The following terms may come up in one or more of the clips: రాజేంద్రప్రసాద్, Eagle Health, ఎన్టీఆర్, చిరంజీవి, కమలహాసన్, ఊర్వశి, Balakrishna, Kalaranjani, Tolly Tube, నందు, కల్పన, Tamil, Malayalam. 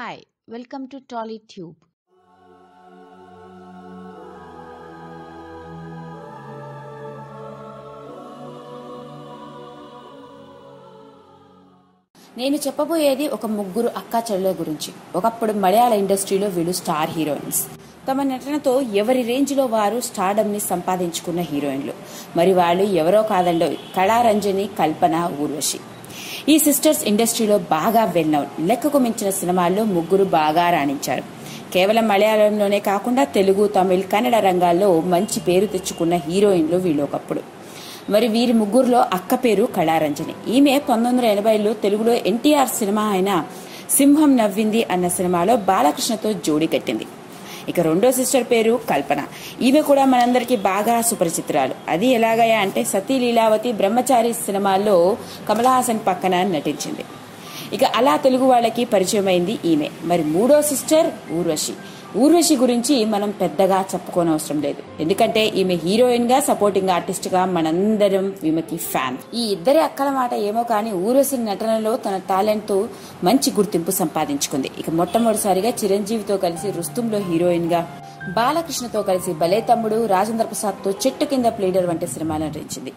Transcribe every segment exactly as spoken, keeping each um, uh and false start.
Hi, welcome to Tolly Tube. నేను చెప్పబోయేది ఒక ముగ్గురు అక్కా చెల్లెల గురించి. ఒకప్పుడు మలయాళ ఇండస్ట్రీలో వీళ్ళు స్టార్ హీరోయిన్స్. తమ నటనతో ఎవరి రేంజ్లో వారు స్టార్డమ్ని సంపాదించుకున్న హీరోయిన్లు. మరి వాళ్ళు ఎవరో కాదంలో కళారంజని, కల్పన, ఊర్వశి. ఈ సిస్టర్స్ ఇండస్ట్రీలో బాగా వెల్ నౌన్. లెక్కకు మించిన సినిమాల్లో ముగ్గురు బాగా రాణించారు. కేవలం మలయాళంలోనే కాకుండా తెలుగు, తమిళ్, కన్నడ రంగాల్లో మంచి పేరు తెచ్చుకున్న హీరోయిన్లు వీళ్ళు ఒకప్పుడు. మరి వీరి ముగ్గురులో అక్క పేరు కళారంజని. ఈమె పంతొమ్మిది వందల ఎనభైలో తెలుగులో ఎన్టీఆర్ సినిమా అయిన సింహం నవ్వింది అన్న సినిమాలో బాలకృష్ణతో జోడీ కట్టింది. ఇక రెండో సిస్టర్ పేరు కల్పన. ఈమె కూడా మనందరికీ బాగా సుపరిచితురాలు. అది ఎలాగయా అంటే సతీ, లీలావతి, బ్రహ్మచారి సినిమాల్లో కమలహాసన్ పక్కన నటించింది. ఇక అలా తెలుగు వాళ్ళకి పరిచయమైంది ఈమె. మరి మూడో సిస్టర్ ఊర్వశి. ఊర్వశి గురించి మనం పెద్దగా చెప్పుకోనవసరం లేదు, ఎందుకంటే ఈమె హీరోయిన్ గా, సపోర్టింగ్ ఆర్టిస్ట్ గా మనందరం ఈమెకి ఫ్యాన్. ఈ ఇద్దరి అక్కల మాట ఏమో కానీ ఊర్వశి నటనలో తన టాలెంట్ తో మంచి గుర్తింపు సంపాదించుకుంది. ఇక మొట్టమొదటిసారిగా చిరంజీవితో కలిసి రుస్తుమ్లో హీరోయిన్ గా, బాలకృష్ణతో కలిసి భలే తమ్ముడు, రాజేంద్రప్రసాద్ తో చెట్టు కింద ప్లేడర్ వంటి సినిమాలు నటించింది.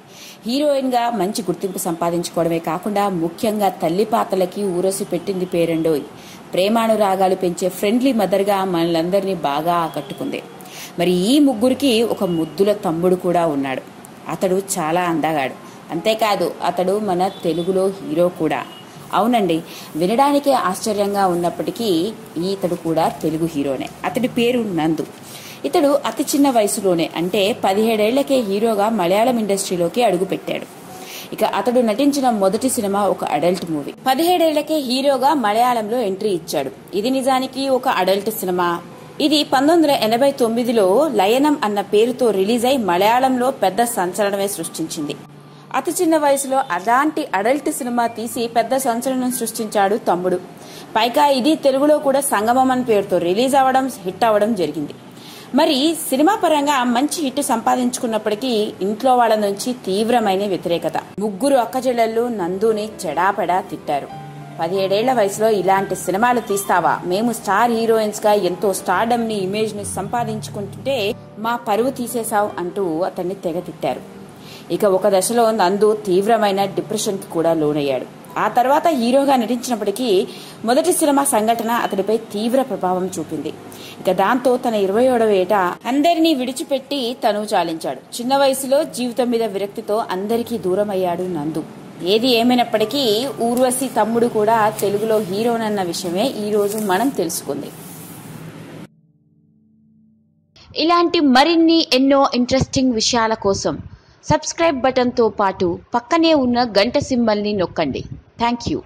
హీరోయిన్ గా మంచి గుర్తింపు సంపాదించుకోవడమే కాకుండా ముఖ్యంగా తల్లి పాత్రలకి ఊర్వశి పెట్టింది పేరండోయ్. ప్రేమానురాగాలు పెంచే ఫ్రెండ్లీ మదర్గా మనలందరినీ బాగా ఆకట్టుకుంది. మరి ఈ ముగ్గురికి ఒక ముద్దుల తమ్ముడు కూడా ఉన్నాడు. అతడు చాలా అందగాడు. అంతేకాదు అతడు మన తెలుగులో హీరో కూడా. అవునండి, వినడానికే ఆశ్చర్యంగా ఉన్నప్పటికీ ఇతడు కూడా తెలుగు హీరోనే. అతడి పేరు నందు. ఇతడు అతి చిన్న వయసులోనే, అంటే పదిహేడేళ్లకే హీరోగా మలయాళం ఇండస్ట్రీలోకి అడుగుపెట్టాడు. ఇక అతడు నటించిన మొదటి సినిమా ఒక అడల్ట్ మూవీ. పదిహేడేళ్లకే హీరోగా మలయాళంలో ఎంట్రీ ఇచ్చాడు. ఇది నిజానికి ఒక అడల్ట్ సినిమా. ఇది పంతొమ్మిది వందల ఎనభై తొమ్మిదిలో లయనం అన్న పేరుతో రిలీజ్ అయి మలయాళంలో పెద్ద సంచలనమే సృష్టించింది. అతి చిన్న వయసులో అలాంటి అడల్ట్ సినిమా తీసి పెద్ద సంచలనం సృష్టించాడు తమ్ముడు. పైగా ఇది తెలుగులో కూడా సంగమం అన్న పేరుతో రిలీజ్ అవ్వడం, హిట్ అవ్వడం జరిగింది. మరి సినిమా పరంగా మంచి హిట్ సంపాదించుకున్నప్పటికీ ఇంట్లో వాళ్ళ నుంచి తీవ్రమైన వ్యతిరేకత. ముగ్గురు అక్కచెల్లెళ్ళు నందుని చెడాపెడా తిట్టారు. పదిహేడేళ్ల వయసులో ఇలాంటి సినిమాలు తీస్తావా? మేము స్టార్ హీరోయిన్స్ గా ఎంతో స్టార్డమ్ ని, ఇమేజ్ ని సంపాదించుకుంటుంటే మా పరువు తీసేశావు అంటూ అతన్ని తెగ తిట్టారు. ఇక ఒక దశలో నందు తీవ్రమైన డిప్రెషన్ కి కూడా లోనయ్యాడు. ఆ తర్వాత హీరోగా నటించినప్పటికీ మొదటి సినిమా సంఘటన అతడిపై తీవ్ర ప్రభావం చూపింది. ఇక దాంతో తన ఇరవై ఏడవ ఏట అందరినీ విడిచిపెట్టి తను చాలించాడు. చిన్న వయసులో జీవితం మీద విరక్తితో అందరికీ దూరం అయ్యాడు నందు. ఏది ఏమైనప్పటికీ ఊర్వశి తమ్ముడు కూడా తెలుగులో హీరోనన్న విషయమే ఈ రోజు మనం తెలుసుకుంది. ఇలాంటి మరిన్ని ఎన్నో ఇంట్రెస్టింగ్ విషయాల కోసం సబ్స్క్రైబ్ బటన్తో పాటు పక్కనే ఉన్న గంట సింబల్ని నొక్కండి. Thank you.